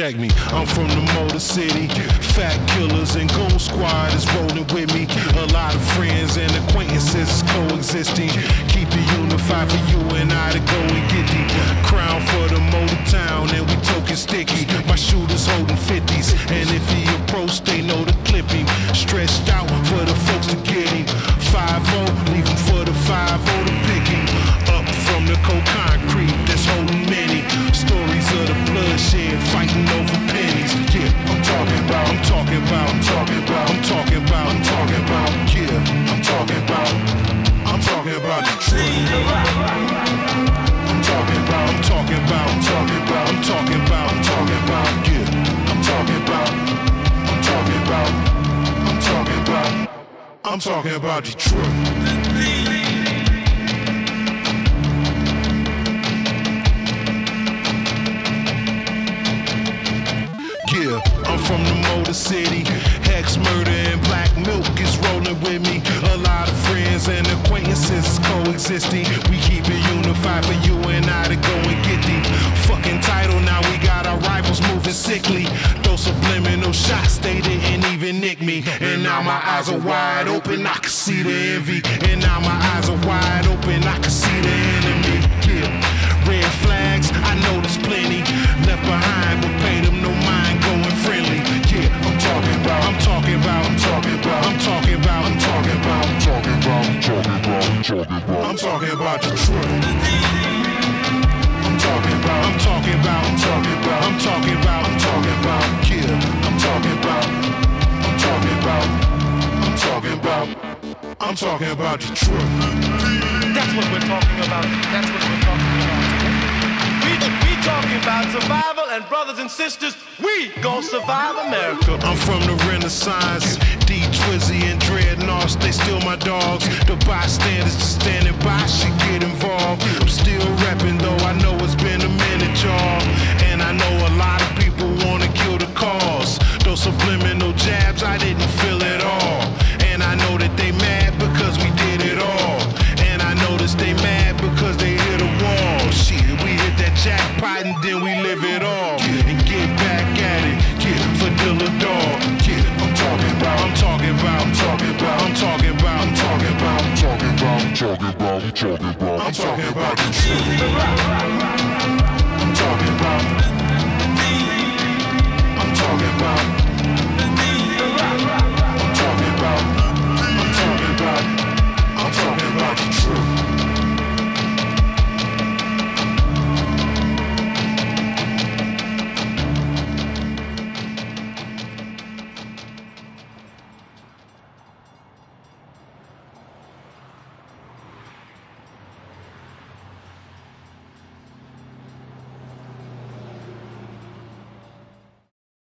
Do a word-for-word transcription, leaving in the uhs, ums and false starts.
check me. I'm from the Motor City. Fat killers and goon squad is rolling with me. A lot of friends and acquaintances coexisting. Keep it unified for you and I to go and get the crown for the Motor Town, and we token sticky. My shooters holding fifties, and if he approach, they know to clip him. Stretched out for the folks to get him. five oh, leave him for the five oh to pick him up from the cold concrete that's holding many stories of the bloodshed, fighting over pennies. Yeah, I'm talking about, I'm talking about, I'm talking about, I'm talking about, I'm talking about, yeah, I'm talking about, I'm talking about the dream. I'm talking about, I'm talking about, I'm talking about, I'm talking about, I'm talking about, yeah, I'm talking about, I'm talking about, I'm talking about, I'm talking about Detroit. I'm from the Motor City. Hex, murder, and black milk is rolling with me. A lot of friends and acquaintances coexisting. We keep it unified for you and I to go and get the fucking title. Now we got our rifles moving sickly. Those subliminal shots, they didn't even nick me. And now my eyes are wide open, I can see the envy. And now my eyes are wide open, I can see the enemy. Yeah. Red flags, I know there's plenty left behind, but pay them no mind. I'm talking about, I'm talking about, I'm talking about, I'm talking about, I'm talking about, I'm talking about, I'm talking about, I'm talking about Detroit. I'm talking about, I'm talking about, I'm talking about, I'm talking about, I'm talking about, yeah, I'm talking about, I'm talking about, I'm talking about, I'm talking about Detroit. That's what we're talking about. That's what we're talking about. We we talking about survival. And brothers and sisters, we gon' survive America. I'm from the Renaissance. D-Twizzy and Dreadnoughts, they still my dogs. The bystanders just standing by, should get involved. I'm still rapping though, I know it's been a minute, y'all. And I know a lot of people wanna kill the cause. Those subliminal jabs, I didn't feel at all. And I know that they mad because we did it all. And I noticed they mad because they hit a wall. Shit, we hit that jackpot and then we live it all. I'm talking about, I'm talking about, I'm talking about the truth. I'm talking about, I'm talking about, I'm talking about, I'm talking about, I'm talking about the truth.